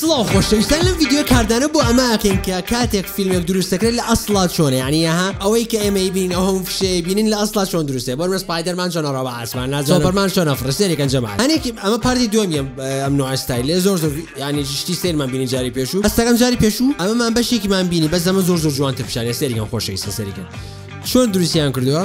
سلام خوشتان لە ویدیو کردنە بۆ ئەمە ئەکەین کە کاتێک فیلمێک دروستەکرێت لە ئەسڵا چۆنە، یعنی ئەوەی کە ئێمەی بینین ئەو فشەی بینین لە ئەسڵا چۆن دروستێ. بەڕێز سپایدەرمان چۆن ڕەوە بە ئاسمان ناجۆ، سوپەرمان چۆن ئەفرەسێنێک ئەنجەمان. ئەمە پارتی دووەمیە ئەم نوع ئەستایلێ زۆر یعنی شتی سێرمان بینی جاری پێشوو، ئەستەکەم جاری پێشوو ئەمەمان بەشێکیمان بینی، بەس ئەمە زۆر جوانتر پیشانێ. سێریکەم خۆشەویستە سەریکەن چۆن دروستیان کردووە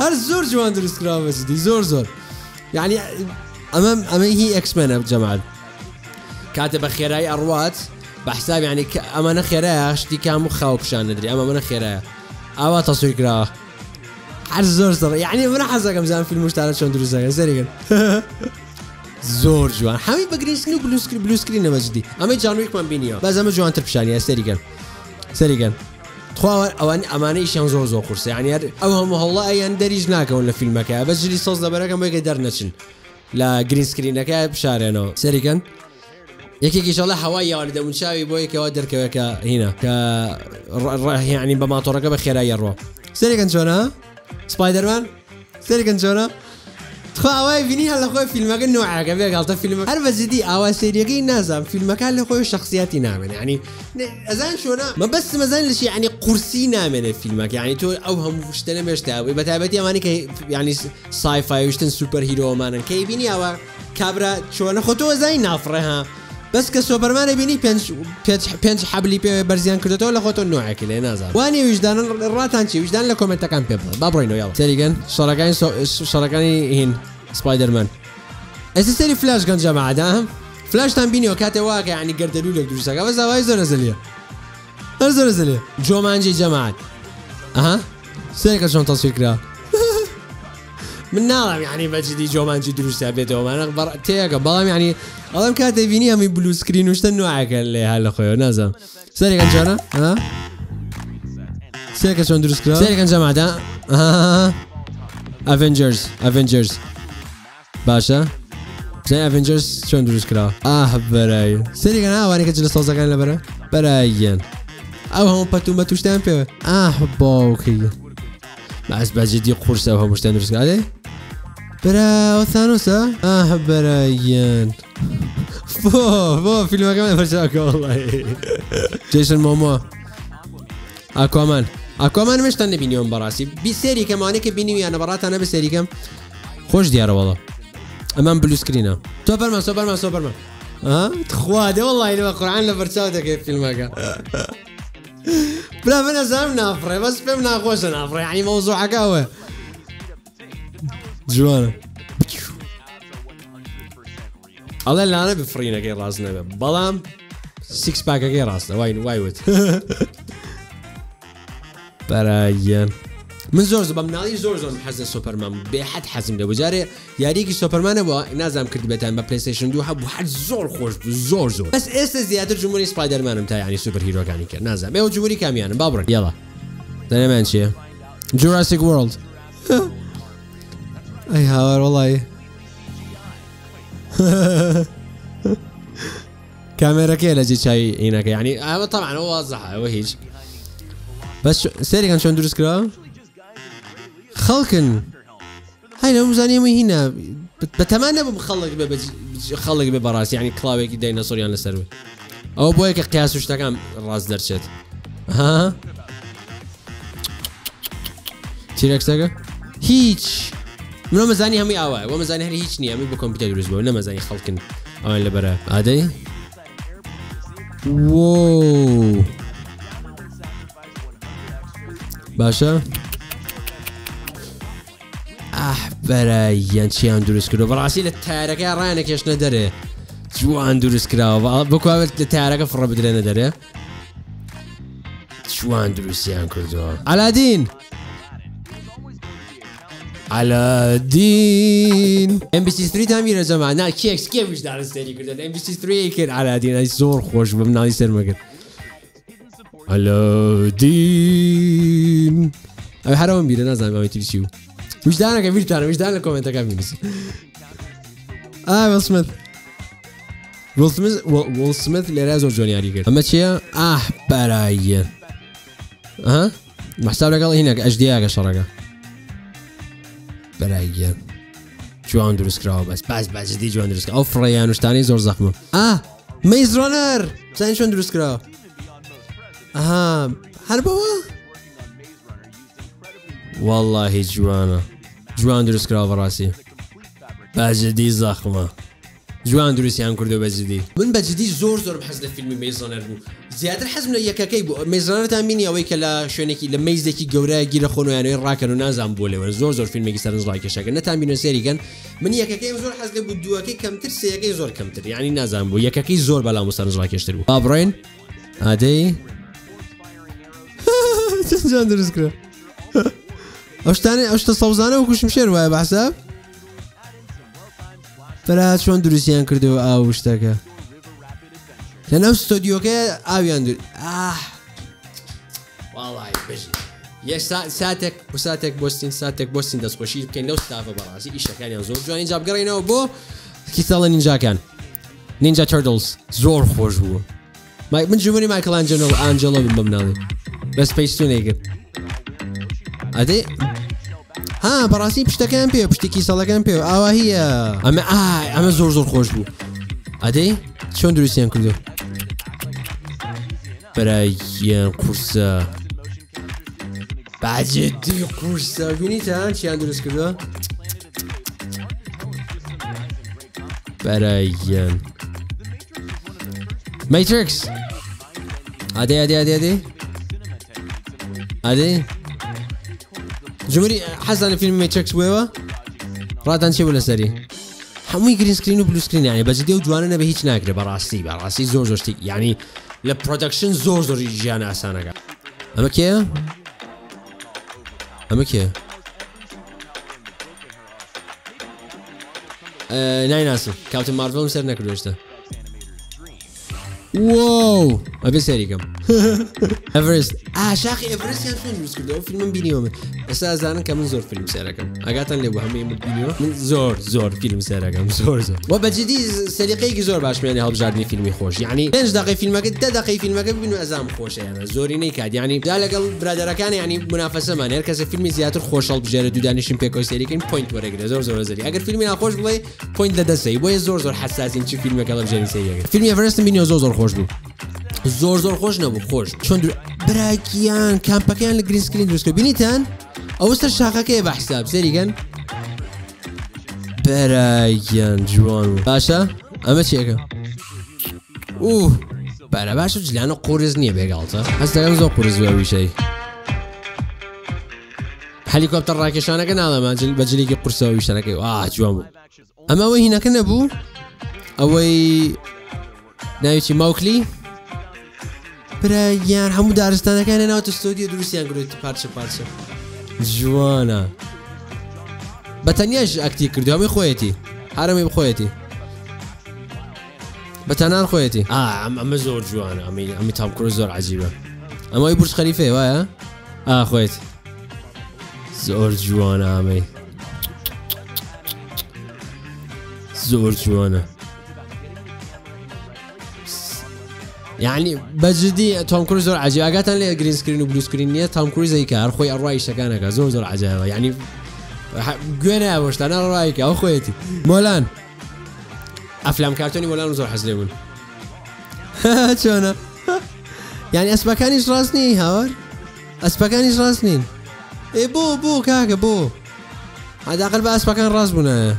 هر زور جوان درست کراوه سدی زور يعني أما هي اكس مان بجمال كاتب خيراي اروات بحساب يعني اما انا خيراي اشتي كامو خاوب شان ندري اما انا خيراي اوا تصوير كرا هر زور يعني من حزق كم زمان في المشترك شلون درست زين زور جوان حبيب بقري سكرين بلو سكرين مجدي اما جانويك من بينيا بس اما جوان تربشان يا سريقل خوا أمانة إيشان زور قرص يعني أوهم والله أي ندرج ناك ولا فيلم كا بس جلي صوص دبرك ما يقدر نشن لا جرين سكرين كا بشارنا سريكن يكيك إن شاء الله حوايا ولا دمن شاوي بوي كوادر كا هنا كا يعني بما تركب بخير أي روا سريكن شونا سبايدر مان سريكن شونا خوا بيني هلا خوي فيلم كا نوعه كا بيا قالت فيلم هر بزدي أو سريكين نازم فيلم كا اللي خوي شخصياتي نامن يعني ازان شونا ما بس مازال شيء يعني قرسينا من الفيلمك يعني تو اوهم وشتنا مشتاوي بتابتي اماني يعني ساي فاي وشتن سوبر هيرو امانن كي بيني او كابرا شونا خطو زين نافرها بس كسوبرمان بيني بينش حبلي برزيان كردو ولا خطو نوعك اللي نازل واني وجدان الراتان شي وجدان لكم انت كان بيبل بابرينو يلا سيريجن شركاني هين سبايدر مان اساسي فلاش كان جماعه داهم فلاش تام بيني وكاتي واقع يعني قردلولك دوشتاك بس هواي زور نزلية هر زور نزلية جومانجي جماعة اها سيريكا شلون تصوير كرا من نارم يعني بجدي جومانجي دوشتا بيتهم انا اخبر تيكا بلام يعني اظن كاتي بينيها من بلو سكرين وشتن نوعك اللي هلا خويا نازم سيريكا جانا اها سيريكا شلون دروس كرا سيريكا جماعة اها اها افنجرز باشا زين افنجرز شلون دروس كرا براي سيريكن واني كجلس صوزا كان لبرا برايين او هم باتو ماتوش تامبي باوكي بس بجدي قرص او هم مش تندرس كرا برا وثانوس برايين بو فيلم كمان برشاك والله جيسون موموا اكوامان مش تنبينيون براسي بسيري كمان كبيني انا برات انا بسيري كم خوش ديار والله امام بلو سكرينه سوبرمان ها تخواد والله لو قران لفرساوته كيف في المقا بلا من زعمنا افري بس فهمنا خوشنا افري يعني موضوع قهوه جوانا الله لا انا بفرينا غير راسنا بلام 6 باك غير راسنا واي ويت برايان من زۆر بەمناڵی زۆر حەزە سوپەرمان بێ حەد حەزم لێ بوو یاریەکی سوپەرمانە بووە نازانم کردبێتیان بە پلەیستەیشن 2 هەبوو هەر زۆر خۆش بوو زۆر بەس ئێستا زیاتر جمهوری سپایدەرمانم تا یعنی سوپەر هیرۆکانی کرد نازانم ئێوە جمهوری کامیانن با بڕن یەڵا دەنێمان چییە جوراسیک وۆرڵد ئەی هاوار وەڵای کامێرەکەیە لەجێ چاوی هینەکە یعنی ئەمە تەبعەن ئەوە وازەحە ئەوە هیچ بەس سەریکان چۆن دروست کرا خلقن هاي لو مزانيمي هنا بتمنى بمخلق خلق ببراس يعني كلاوي ديناصور يعني للسروي او بويك قياس وش تاكم راس درشت ها تيركس تاكا هيتش منو مزاني همي اوا ومزاني هيتش ني همي بالكمبيوتر بالنسبه لنا مزاني خلقن اوا اللي برا عادي واو باشا برايان چیان دروست کرد براسی لە تارەکە ڕایانە کێش نەدەرێ جوان دروست کراوە بکوابێت لە تارەکە فڕە بدرێ نەدەرێ جوان دروستیان کردووە ئالادین MBC3 تام بیرە جەماع نا کێ ویشدارن سەری کردن MBC3 کرد ئالادین زۆر خۆش بوو مناڵی سەرمەگرت Aladdin. Am haramo mira na zame amici ciu. Mișdana comenta ca mine. Ah, Will Smith le reazor Johnny Ariker. Amma ce? Ah, parai. ها؟ محساب لك الله هناك أجدياك شرقة برايا شو أندروس كراو بس جديد شو أندروس كراو أوف ريان وش تاني زور زخمة ميز رانر سين شو أندروس كراو هربوا والله جو أندروس كراو براسي بس جديد زخمة جوان دروسيان كردو بجدي من بجدي زور بحزن فيلم ميزانر بو زيادر حزم لا يكاكي بو ميزانر تاميني اويك لا شونيكي لميزدكي گورا گيره خونو يعني راكنو نازم بوله و زور فيلم گيسرنز لايك شاك نتامينو سيري كان من يكاكي زور حزن بو دواكي كمتر سيكاي زور كمتر يعني نازم بو يكاكي زور بلا مسرنز لايك اشتر بو ابراين ادي جوان دروس كرا اوش تصوزانه وكوش مشير ويا بحساب برا شون دروسيان كردو اوشتاكا لانه استوديو كا اويان والله بجي يا ساتك بوستين داس خوشي كاين لو ستافا براسي ايش كان ينزور جواني جاب قرينا بو كيسال نينجا كان نينجا تيرتلز زور خوش بو من جوني مايكل انجلو بالمبنالي بس بيستونيك ادي براسي پشت کمپیو پشتی کیساله کمپیو آواهیه اما زور خوش بود عدی چون درستیم کردو برای یه کورسا بجدی کورسا بینی تن چی هم درست کردو برای یه ماتریکس عدی جمهوري حزن فيلم ماتريكس ويوا راتان شي ولا سري حموي جرين سكرين وبلو سكرين يعني بجدي وجواننا بهيج ناكره براسي زور يعني للبرودكشن زور يجينا اسانك اما كي ناي ناس كابتن مارفل مسر ناكروشته واو ابي سيري كم ايفرست شاخي ايفرست كان فيلم مسكدو فيلم بينيوم بس ازان كم زور فيلم سيركم اجاتن لي بهم بينيو من زور فيلم سيركم زور وبجدي سريقي زور باش يعني هاب جاردني فيلمي خوش يعني 5 دقيقه فيلمك 3 دقيقه فيلمك بينو ازام خوش يعني زوري نيكاد يعني دالك برادر كان يعني منافسه مان هركز فيلم زياتر خوشال بجره دودانشين بيكو سيري كان بوينت ورا زور اگر فيلمي خوش بلاي بوينت ددسي بو زور حساسين شي فيلمك هاب جاري سيري فيلم ايفرست بينيو زور خوش بود زور خوش نبود خوش چون براکیان کمپکیان لگرین سکرین درست کرد بینیتن اوستر شاخه که بحساب سریگن براکیان جوان باشا اما چیه که اوه برا باشا جلانو قرز نیه بگالتا هسته کم زو قرز باوی شای هلیکوپتر راکشانه که نالما بجلی که قرز باوی شانه که جوان بود اما اوه هینه که نبو اوه ناویچی موکلی برای یار همو دارستانه که ناویت استودیو دروسیان گروهتی پارچه جوانا بطنیاش اکتی کردی همی خویتی هرمی بخویتی بطنان خویتی اما زور جوانا امی تام کروز زور عجیبه اما ای برج خلیفه وای خویتی زور جوانا امی زور جوانا يعني بجدي توم كروز زور عجيب اجاتن لي جرين سكرين وبلو سكرين نيه توم كروز هيك اخوي الرايشه كانك زور عجيب يعني قنا واش انا رايك اخويتي مولان افلام كرتوني مولان زور حزليون شلون يعني اسبكانيش راسني هاور اسبكانيش راسني اي بو كاكا بو هذا اقل بقى اسبكان راس بنا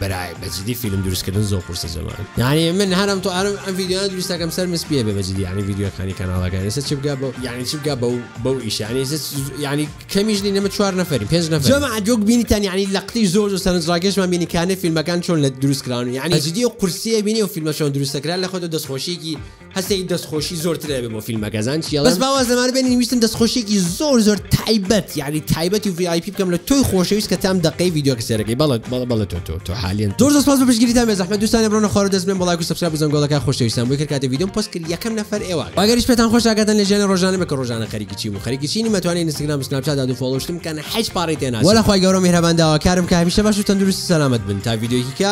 برای بجدی فیلم درست کردن زور پرسه زمان یعنی من هرم تو هرم ویدیوها درست کم سر مسبیه به بجدی یعنی ویدیو کانی کانالا کردن سه چیپ گاب یعنی چیپ گاب بو ایش یعنی سه یعنی کمیش نیم چهار نفریم پنج نفر جمع جوک بینی تن یعنی لقطی زور و سرنز راکش من بینی کانه فیلم کان چون درست کردن یعنی بجدی و پرسه بینی و فیلم شون درست کردن لخود دست خوشی کی هستی دستخوشی زورتره به ما فیلم کردن چیه؟ بس باور زمان بین نوشتن دستخوشی کی زور تعبت یعنی تعبتی وی آی پی بکنم لطوی خوشیویس که تام دقیق ویدیو کسر کی بالا تو حالیان دور دست باز بپیش گریتام از احمد دوستان برای نخوار دست بیم بالا کو سبسکرایب بزن گل که خوشیویسم ویکر کات ویدیو پست کلی یکم نفر ایوان. اگرش پتان خوش آگاتن لجان روزانه بکر روزانه خریکی چی مو خریکی چی نی متوانی اینستاگرام اسنپ چت ادو فالوش کن کن حج پاریتی ناز. ولی خواهی گرم مهربان دعا کردم که همیشه باشید تندرست سلامت بن تا ویدیویی که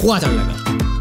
خواهتم لگا.